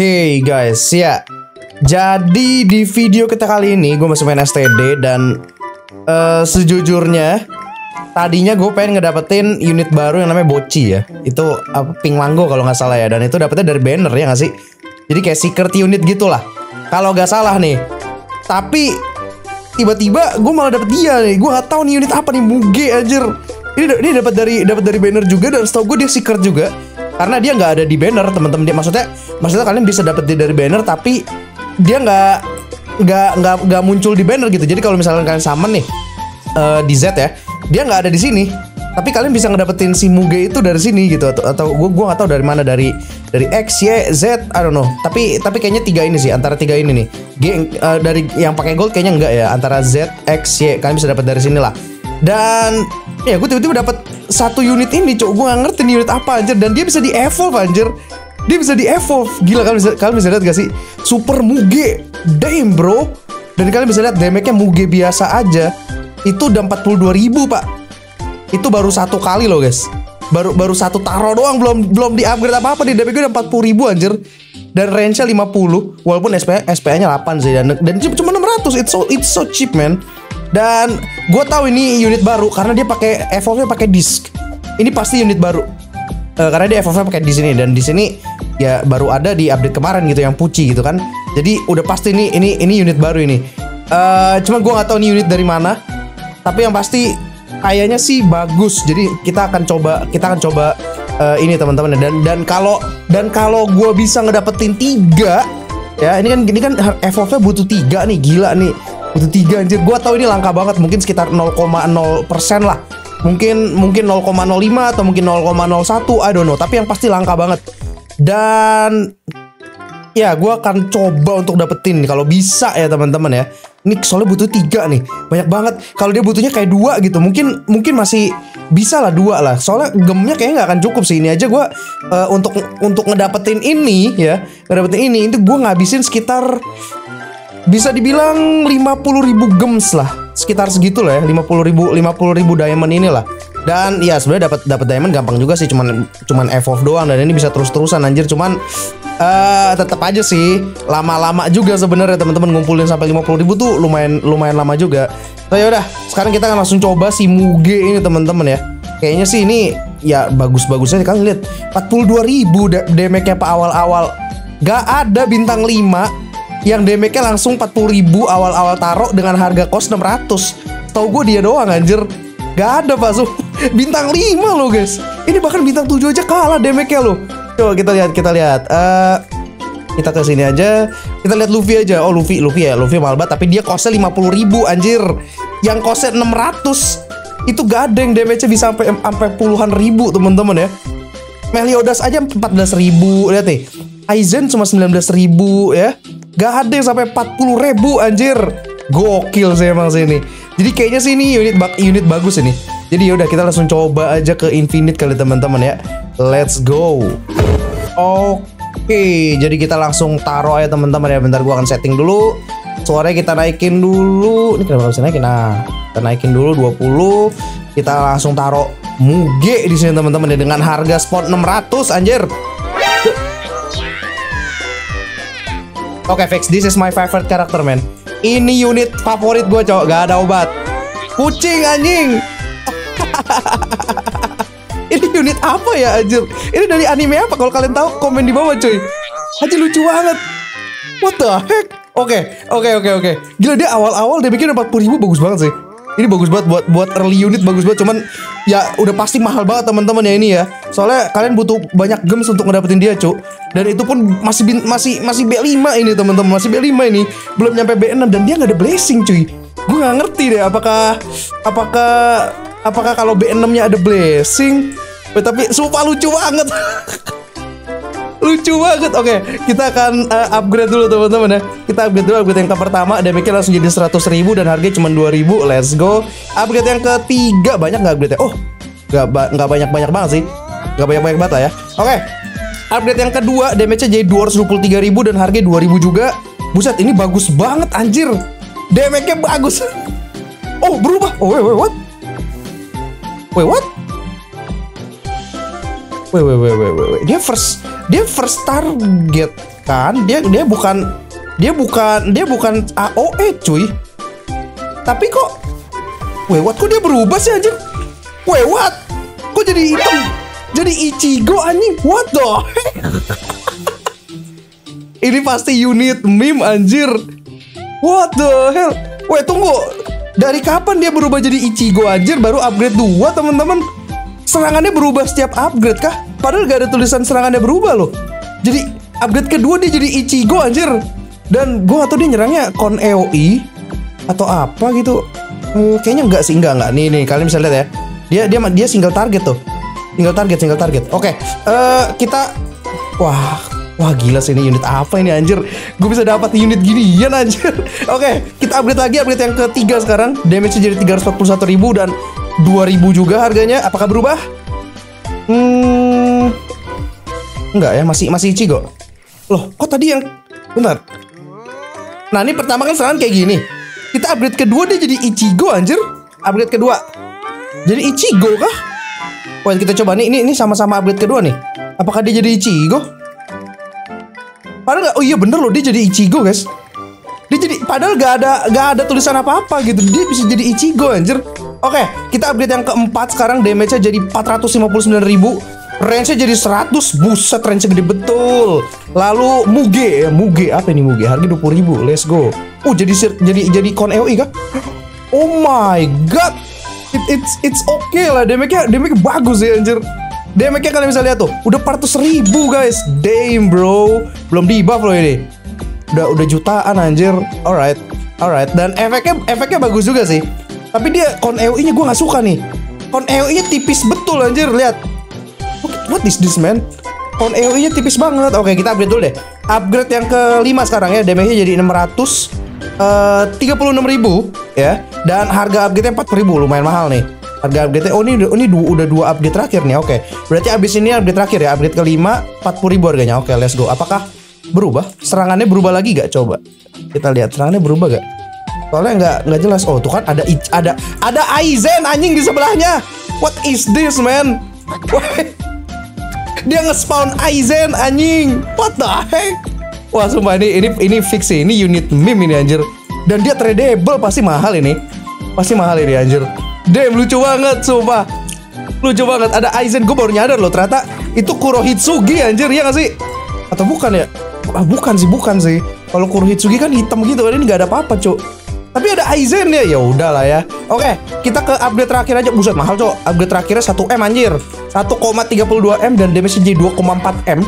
Oke guys, ya. Jadi di video kita kali ini gue masih main STD dan sejujurnya tadinya gue pengen ngedapetin unit baru yang namanya Bochi ya. Itu pink mango kalau nggak salah ya, dan itu dapetnya dari banner ya nggak sih? Jadi kayak secret unit gitulah. Kalau nggak salah nih. Tapi tiba-tiba gue malah dapet dia nih. Gue nggak tahu nih unit apa nih, Muge anjir. Ini dapat dari banner juga, dan setahu gue dia secret juga. Karena dia nggak ada di banner teman-teman, dia maksudnya kalian bisa dapet dia dari banner tapi dia nggak muncul di banner gitu. Jadi kalau misalnya kalian summon nih di Z ya, dia nggak ada di sini. Tapi kalian bisa ngedapetin si Muge itu dari sini gitu, atau gue nggak tahu dari mana, dari X, Y, Z, I don't know. Tapi kayaknya tiga ini sih, antara tiga ini nih. G, dari yang pakai gold kayaknya nggak ya, antara Z, X, Y kalian bisa dapet dari sini lah. Dan ya gue tiba-tiba dapet satu unit ini, cok. Gue gak ngerti unit apa anjir, dan dia bisa di evolve anjir. Dia bisa di evolve, gila. Kalian bisa lihat gak sih Super Muge, damn bro. Dan kalian bisa lihat damage-nya Muge biasa aja itu udah 42.000 pak. Itu baru satu kali loh guys, baru satu taro doang, belum di upgrade apa-apa nih. Damage-nya udah 40.000 anjir, dan range-nya 50, walaupun SP-nya 8 sih, dan cuma 600. It's so cheap man. Dan gue tahu ini unit baru karena dia pakai evolve-nya pakai disk. Ini pasti unit baru karena dia evolve-nya pakai di sini, dan di sini ya baru ada di update kemarin gitu yang Puci gitu kan. Jadi udah pasti ini unit baru ini. Cuma gue nggak tahu ini unit dari mana. Tapi yang pasti kayaknya sih bagus. Jadi kita akan coba ini teman-teman. Dan kalau gue bisa ngedapetin 3 ya, ini kan evolve-nya butuh 3 nih, gila nih. Itu 3 anjir, gue tau ini langka banget. Mungkin sekitar 0,0% lah, mungkin 0,05 atau mungkin 0,01, I don't know. Tapi yang pasti langka banget. Dan ya gue akan coba untuk dapetin kalau bisa ya teman-teman ya. Ini soalnya butuh 3 nih, banyak banget. Kalau dia butuhnya kayak 2 gitu, mungkin masih bisa lah 2 lah. Soalnya gemnya kayaknya nggak akan cukup sih. Ini aja gue untuk ngedapetin ini ya, ngedapetin ini itu gue ngabisin sekitar, bisa dibilang 50.000 gems lah, sekitar segitu lah ya, 50.000 diamond inilah. Dan ya sebenarnya dapat diamond gampang juga sih, cuman evolve doang, dan ini bisa terus-terusan anjir. Cuman tetap aja sih lama-lama juga sebenarnya teman-teman, ngumpulin sampai 50.000 tuh lumayan lama juga. So, ya udah, sekarang kita akan langsung coba si Muge ini teman-teman ya. Kayaknya sih ini ya bagus-bagusnya kalian lihat 42.000 damage-nya pak awal-awal. Gak ada bintang 5 yang damage-nya langsung 40.000 awal-awal taruh dengan harga kos 600. Tau gue dia doang anjir. Gak ada pak, bintang 5 loh guys. Ini bahkan bintang 7 aja kalah damage-nya loh. Coba kita lihat. Kita ke sini aja. Kita lihat Luffy aja. Oh Luffy malbat, tapi dia kosnya 50.000 anjir. Yang kosnya 600. Itu gak ada yang damage-nya bisa sampai puluhan ribu teman-teman ya. Meliodas aja 14.000, lihat nih. Aizen cuma 19.000 ya. Gak ada yang sampai 40.000 anjir. Gokil sih emang sih ini. Jadi kayaknya sih ini unit bagus ini. Jadi yaudah kita langsung coba aja ke infinite kali teman-teman ya. Let's go. Oke, jadi kita langsung taruh ya teman-teman ya. Bentar gua akan setting dulu. Suaranya kita naikin dulu. Ini kenapa bisa naikin? Nah, kita naikin dulu 20. Kita langsung taruh Muge di sini teman-teman ya, dengan harga spot 600 anjir. Oke, fix. This is my favorite character, man. Ini unit favorit gue, cowok. Gak ada obat. Kucing, anjing. Ini unit apa ya, anjir? Ini dari anime apa? Kalau kalian tahu, komen di bawah, cuy. Anjir, lucu banget. What the heck? Oke. Gila, dia awal-awal dia bikin 40.000, bagus banget sih. Ini bagus banget buat early unit, bagus banget. Cuman, ya udah pasti mahal banget, teman-teman ya ini ya. Soalnya kalian butuh banyak gems untuk ngedapetin dia, cuy. Dan itu pun masih B5 ini teman-teman, masih B5 ini, belum nyampe B6, dan dia nggak ada blessing cuy. Gue nggak ngerti deh apakah kalau B6-nya ada blessing. Tapi sumpah lucu banget. Lucu banget. Oke, kita akan upgrade dulu teman-teman ya. Kita upgrade yang pertama, damage-nya langsung jadi 100.000 dan harganya cuma 2.000. Let's go. Upgrade yang ketiga, banyak nggak upgrade-nya? Oh, nggak banyak-banyak banget sih. Nggak banyak-banyak banget lah ya. Oke. Update yang kedua, damage-nya jadi 223.000 dan harganya 2.000 juga. Buset, ini bagus banget anjir. Damage-nya bagus. Oh, berubah. Oh, wait, wait, what? Wait, what? Wait, wait, wait, wait, wait. Dia first target kan. Dia bukan AOE, cuy. Tapi kok wait, what? Kok dia berubah sih anjir? Wait, what? Kok jadi hitam? Jadi Ichigo anjing. What the heck? Ini pasti unit meme anjir. What the hell? Wait, tunggu. Dari kapan dia berubah jadi Ichigo anjir? Baru upgrade 2, teman-teman. Serangannya berubah setiap upgrade kah? Padahal gak ada tulisan serangannya berubah loh. Jadi upgrade kedua dia jadi Ichigo anjir. Dan gue gak tau dia nyerangnya kon AOE atau apa gitu. Kayaknya enggak sih, enggak. Nih kalian bisa lihat ya. Dia single target tuh. Single target. Oke, kita wah gila sih, ini unit apa ini anjir? Gue bisa dapat unit ginian anjir. Oke, kita upgrade lagi, upgrade yang ketiga sekarang. Damage-nya jadi 341.000 dan 2.000 juga harganya. Apakah berubah? Enggak ya, masih Ichigo. Loh, kok tadi yang bentar. Nah, ini pertama kan serangan kayak gini. Kita upgrade kedua dia jadi Ichigo anjir. Upgrade kedua. Jadi Ichigo kah? Wah, kita coba nih, ini sama-sama upgrade kedua nih. Apakah dia jadi Ichigo? Padahal nggak, oh iya bener loh, dia jadi Ichigo guys. Dia jadi, padahal nggak ada tulisan apa-apa gitu. Dia bisa jadi Ichigo anjir. Oke, kita update yang keempat sekarang. Damage-nya jadi 459.000. Range-nya jadi 100. Buset, range-nya gede betul. Lalu Muge, apa ini Muge? Harga 20.000. Let's go. Oh, jadi kon AOE kah? Oh my god. It's okay lah. Damage-nya bagus ya anjir. Damage-nya kalian bisa lihat tuh, udah 400.000 guys. Damn bro, belum di-buff loh ini. Udah jutaan anjir. Alright. Dan efeknya bagus juga sih. Tapi dia kon AOE-nya gue nggak suka nih. Kon AOE-nya tipis betul anjir, lihat. What is this man? Kon AOE-nya tipis banget. Oke, kita upgrade dulu deh. Upgrade yang kelima sekarang ya. Damage-nya jadi 636.000 ya. Dan harga upgrade-nya 4.000, lumayan mahal nih. Harga update-nya, oh ini udah 2 update terakhir nih, oke. Berarti abis ini update terakhir ya, update kelima, 40.000 harganya, oke let's go. Apakah berubah? Serangannya berubah lagi gak? Coba kita lihat, serangannya berubah gak? Soalnya nggak jelas, oh tuh kan ada Aizen anjing di sebelahnya. What is this man? What? Dia nge-spawn Aizen anjing, what the heck? Wah sumpah ini fix sih, ini unit meme ini anjir. Dan dia tradable, pasti mahal ini anjir. Damn, lucu banget, sumpah. Lucu banget, ada Aizen. Gue baru nyadar loh, ternyata itu Kurohitsugi anjir, ya gak sih? Atau bukan ya? Ah, bukan sih. Kalau Kurohitsugi kan hitam gitu, ini gak ada apa-apa, cok. Tapi ada Aizen ya, yaudah lah ya. Oke, kita ke update terakhir aja. Buset, mahal, cok. Update terakhirnya 1M anjir. 1,32M dan damage-nya jadi 2,4M.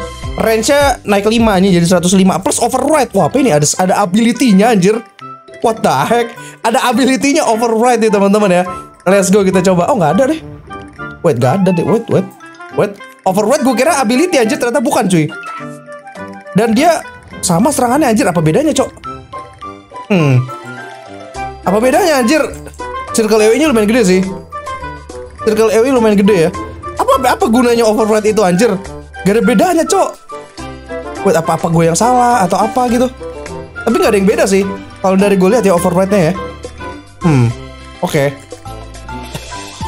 Range-nya naik 5 anjir, jadi 105. Plus override. Wah, apa ini? Ada ability-nya anjir. What the heck? Ada ability-nya override nih, teman-teman ya. Let's go, kita coba. Oh, nggak ada deh. Wait, nggak ada deh. Wait. Override gue kira ability anjir, ternyata bukan cuy. Dan dia sama serangannya anjir. Apa bedanya, cok? Apa bedanya anjir? Circle AOE-nya lumayan gede sih. Circle AOE lumayan gede ya. Apa gunanya override itu anjir? Gak ada bedanya, cok. Wait, apa gue yang salah atau apa gitu? Tapi nggak ada yang beda sih. Kalau dari gue lihat ya override-nya ya. Oke.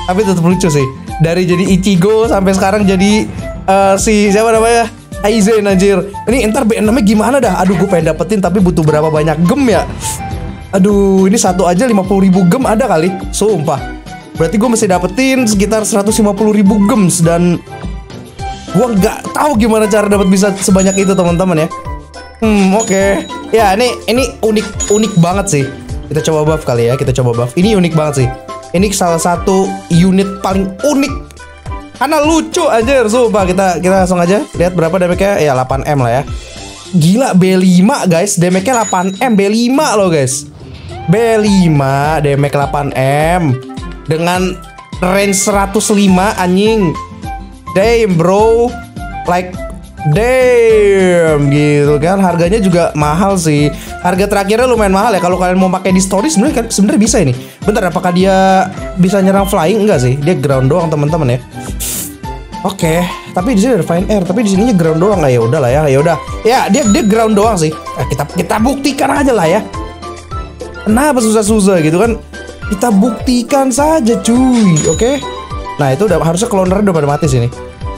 Tapi tetap lucu sih. Dari jadi Ichigo sampai sekarang jadi si siapa namanya? Aizen anjir. Ini entar B6-nya gimana dah? Aduh, gue pengen dapetin tapi butuh berapa banyak gem ya? Aduh, ini satu aja 50.000 gem ada kali. Sumpah. Berarti gue mesti dapetin sekitar 150.000 gems dan gue nggak tahu gimana cara dapat bisa sebanyak itu, teman-teman ya. Oke. Ya, ini unik banget sih. Kita coba buff kali ya. Ini unik banget sih. Ini salah satu unit paling unik karena lucu anjir. Sumpah, kita langsung aja lihat berapa damage-nya. Ya 8M lah ya. Gila, B5 guys, damage-nya 8M. B5 loh guys. B5 damage 8M dengan range 105 anjing. Damn bro. Like damn gitu kan. Harganya juga mahal sih. Harga terakhirnya lumayan mahal ya. Kalau kalian mau pakai di story sebenarnya bisa ini. Bentar, apakah dia bisa nyerang flying? Enggak sih, dia ground doang teman-teman ya. Oke, Tapi di sini ada fine air, tapi di sininya ground doang. Nah, ya udahlah ya. Ya udah. Ya, dia ground doang sih. Nah, kita buktikan aja lah ya. Kenapa susah-susah gitu kan? Kita buktikan saja, cuy. Oke. Okay? Nah, itu udah harusnya klonernya udah pada mati sini.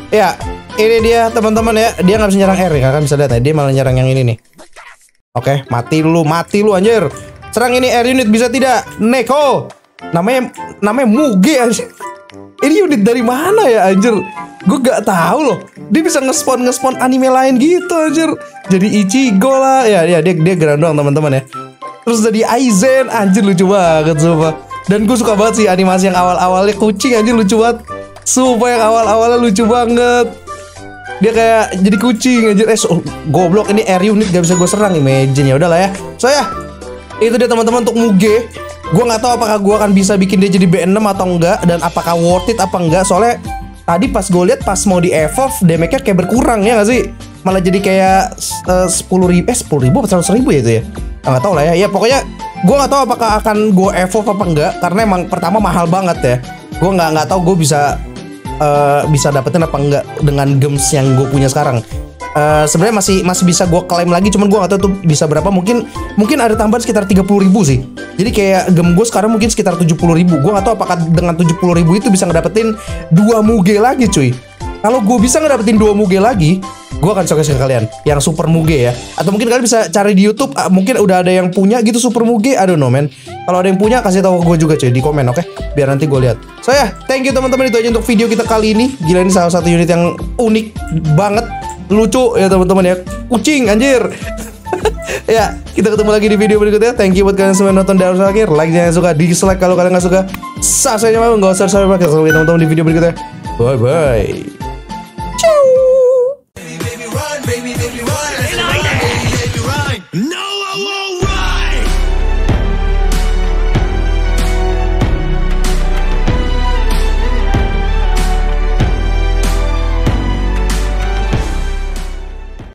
Ya, ini dia teman-teman ya. Dia nggak bisa nyerang air ya. Kalian bisa lihat ya, dia malah nyerang yang ini nih. Oke, okay, mati lu anjir. Serang ini air unit bisa tidak? Neko. Namanya Mugi anjir. Ini unit dari mana ya anjir? Gue gak tahu loh. Dia bisa nge-spawn anime lain gitu anjir. Jadi Ichigo lah. Ya dia geran doang teman-teman ya. Terus jadi Aizen anjir, lucu banget sumpah. Dan gue suka banget sih animasi yang awal-awalnya kucing anjir, lucu banget. Sumpah yang awal-awalnya lucu banget. Dia kayak jadi kucing anjir. Goblok, ini air unit gak bisa gue serang, imagine. Ya udahlah ya. So ya, itu dia teman-teman untuk Muge. Gue nggak tahu apakah gue akan bisa bikin dia jadi B6 atau enggak, dan apakah worth it apa enggak. Soalnya tadi pas gue lihat pas mau di evolve, damage-nya kayak berkurang ya nggak sih? Malah jadi kayak 10.000 apa 100.000 ya itu ya? Nggak tahu lah ya. Ya pokoknya gue nggak tahu apakah akan gue evolve apa enggak, karena emang pertama mahal banget ya. Gue nggak tahu gue bisa dapetin apa enggak dengan gems yang gue punya sekarang. Sebenarnya masih bisa gue klaim lagi, cuman gue gak tahu tuh bisa berapa. Mungkin ada tambahan sekitar 30.000 sih. Jadi kayak gem gue sekarang mungkin sekitar 70.000. Gue gak tahu apakah dengan 70.000 itu bisa ngedapetin 2 Muge lagi cuy. Kalau gue bisa ngedapetin 2 Muge lagi, gue akan showcase ke kalian yang Super Muge ya. Atau mungkin kalian bisa cari di YouTube, mungkin udah ada yang punya gitu Super Muge. I don't know man. Kalau ada yang punya kasih tahu gue juga cuy di komen, oke? Okay? Biar nanti gue lihat. So ya, thank you teman-teman, itu aja untuk video kita kali ini. Gila, ini salah satu unit yang unik banget. Lucu ya teman-teman ya, kucing anjir. Ya, kita ketemu lagi di video berikutnya. Thank you buat kalian semua yang nonton dan akhir. Like jangan suka, dislike kalau kalian nggak suka, subscribe jangan, nggak usah subscribe. Sampai ketemu teman-teman di video berikutnya. Bye bye.